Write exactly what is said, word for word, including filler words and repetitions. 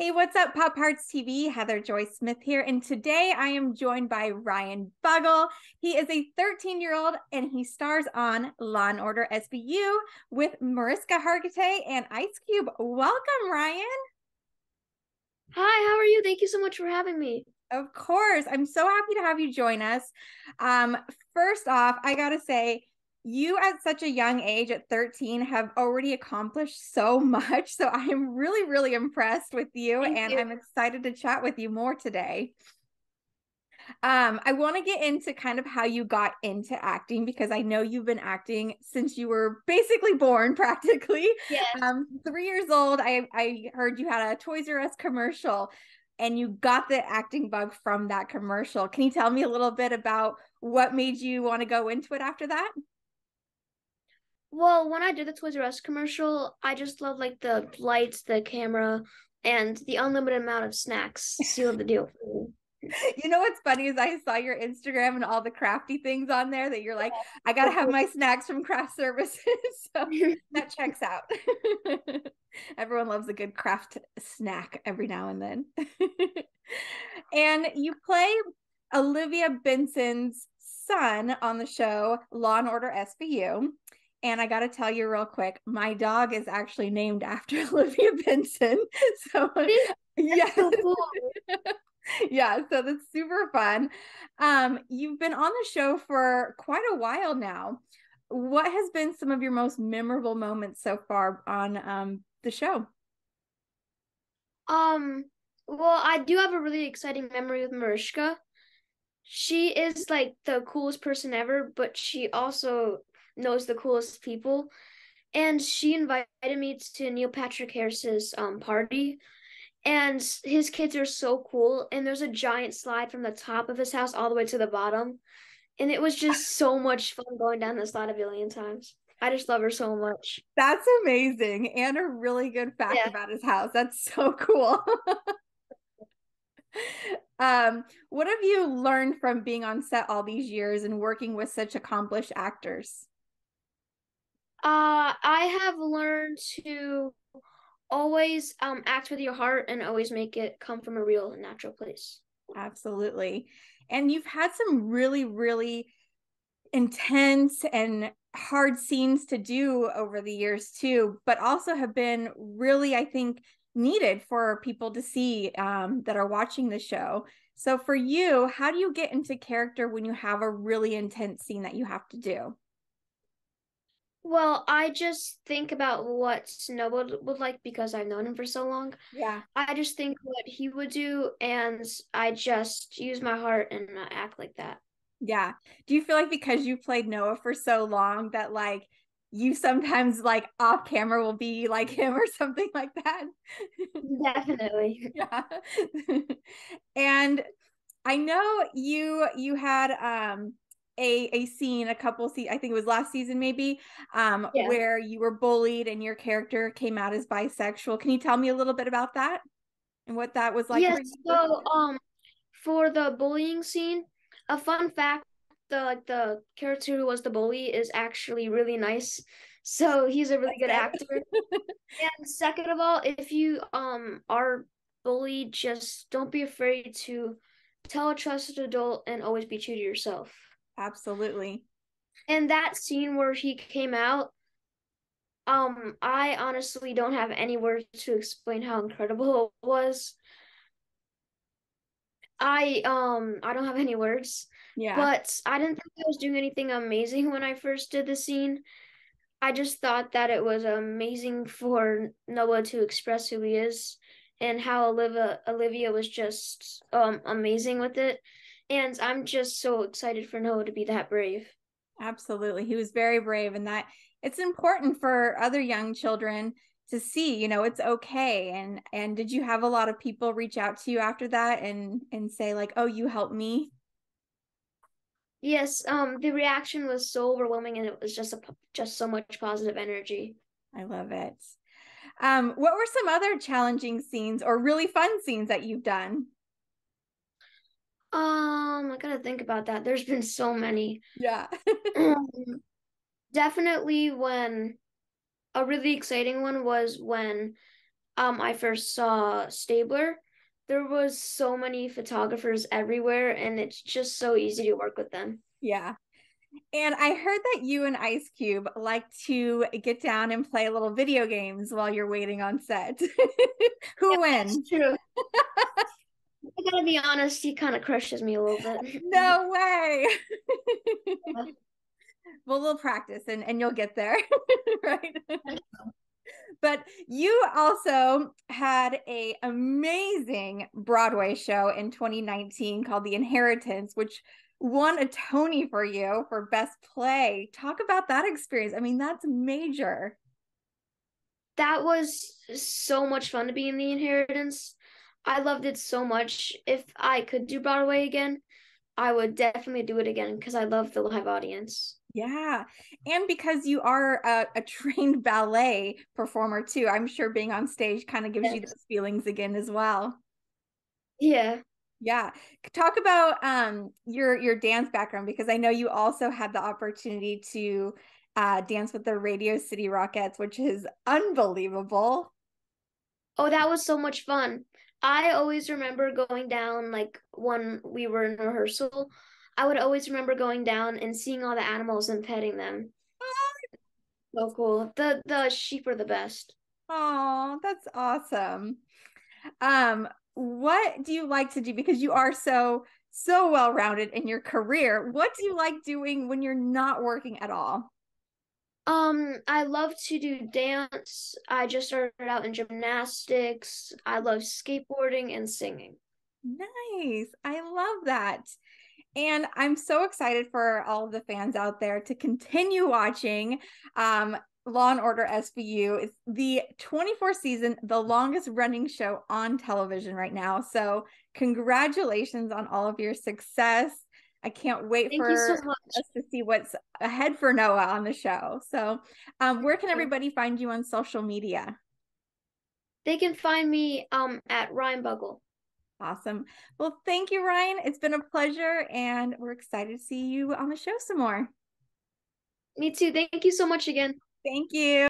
Hey, what's up, Pop Hearts T V? Heather Joy Smith here, and today I am joined by Ryan Buggle. He is a thirteen-year-old, and he stars on Law and Order S V U with Mariska Hargitay and Ice Cube. Welcome, Ryan. Hi, how are you? Thank you so much for having me. Of course. I'm so happy to have you join us. Um, first off, I gotta say, you at such a young age at thirteen have already accomplished so much. So I'm really, really impressed with you. Thank and you. I'm excited to chat with you more today. Um, I want to get into kind of how you got into acting, because I know you've been acting since you were basically born practically. Yes. Um, three years old. I, I heard you had a Toys R Us commercial and you got the acting bug from that commercial. Can you tell me a little bit about what made you want to go into it after that? Well, when I did the Toys R Us commercial, I just loved, like, the lights, the camera, and the unlimited amount of snacks. Sealed the deal. You know what's funny is I saw your Instagram and all the crafty things on there that you're like, I got to have my snacks from craft services. So that checks out. Everyone loves a good craft snack every now and then. And you play Olivia Benson's son on the show Law and Order S V U. And I got to tell you real quick, my dog is actually named after Olivia Benson. So, yeah. So cool. Yeah, so that's super fun. Um, you've been on the show for quite a while now. What has been some of your most memorable moments so far on um, the show? Um, well, I do have a really exciting memory with Mariska. She is, like, the coolest person ever, but she also knows the coolest people, and she invited me to Neil Patrick Harris's um party, and his kids are so cool, and there's a giant slide from the top of his house all the way to the bottom, and it was just so much fun going down the slide a billion times. I just love her so much. That's amazing, and a really good fact yeah. about his house. That's so cool. Um what have you learned from being on set all these years and working with such accomplished actors? Uh, I have learned to always um, act with your heart and always make it come from a real and natural place. Absolutely. And you've had some really, really intense and hard scenes to do over the years too, but also have been really, I think, needed for people to see um, that are watching the show. So for you, how do you get into character when you have a really intense scene that you have to do? Well, I just think about what Noah would, would like, because I've known him for so long. Yeah. I just think what he would do, and I just use my heart and act like that. Yeah. Do you feel like because you played Noah for so long that, like, you sometimes, like, off camera will be like him or something like that? Definitely. Yeah. And I know you you had um A, a scene, a couple scenes, I think it was last season maybe, um, yeah. where you were bullied and your character came out as bisexual. Can you tell me a little bit about that and what that was like? Yes, so um, for the bullying scene, a fun fact, the like the character who was the bully is actually really nice. So he's a really good actor. And second of all, if you um are bullied, just don't be afraid to tell a trusted adult and always be true to yourself. Absolutely. And that scene where he came out, um, I honestly don't have any words to explain how incredible it was. I um I don't have any words. Yeah. But I didn't think I was doing anything amazing when I first did the scene. I just thought that it was amazing for Noah to express who he is and how Olivia Olivia was just um amazing with it. And I'm just so excited for Noah to be that brave. Absolutely. He was very brave, and that it's important for other young children to see, you know, it's okay. And and did you have a lot of people reach out to you after that and and say, like, oh, you helped me? Yes. Um, the reaction was so overwhelming, and it was just a, just so much positive energy. I love it. Um, what were some other challenging scenes or really fun scenes that you've done? Um, I gotta think about that. There's been so many. Yeah. um, definitely when a really exciting one was when um, I first saw Stabler, there was so many photographers everywhere, and it's just so easy to work with them. Yeah. And I heard that you and Ice Cube like to get down and play little video games while you're waiting on set. Who yeah, wins? That's true. I gotta be honest, he kind of crushes me a little bit. No way. Yeah. Well, we'll practice and, and you'll get there, right? But you also had a amazing Broadway show in twenty nineteen called The Inheritance, which won a Tony for you for Best Play. Talk about that experience. I mean, that's major. That was so much fun to be in The Inheritance. I loved it so much. If I could do Broadway again, I would definitely do it again because I love the live audience. Yeah. And because you are a, a trained ballet performer too, I'm sure being on stage kind of gives yes. you those feelings again as well. Yeah. Yeah. Talk about um your your dance background, because I know you also had the opportunity to uh, dance with the Radio City Rockettes, which is unbelievable. Oh, that was so much fun. I always remember going down, like when we were in rehearsal, I would always remember going down and seeing all the animals and petting them. Oh. So cool. The the sheep are the best. Oh, that's awesome. Um, what do you like to do? Because you are so, so well-rounded in your career. What do you like doing when you're not working at all? Um, I love to do dance. I just started out in gymnastics. I love skateboarding and singing. Nice. I love that. And I'm so excited for all of the fans out there to continue watching um, Law and Order S V U. It's the twenty-fourth season, the longest running show on television right now. So congratulations on all of your success. I can't wait Thank for you so much. us to see what's ahead for Noah on the show. So um, where can everybody find you on social media? They can find me um, at Ryan Buggle. Awesome. Well, thank you, Ryan. It's been a pleasure, and we're excited to see you on the show some more. Me too. Thank you so much again. Thank you.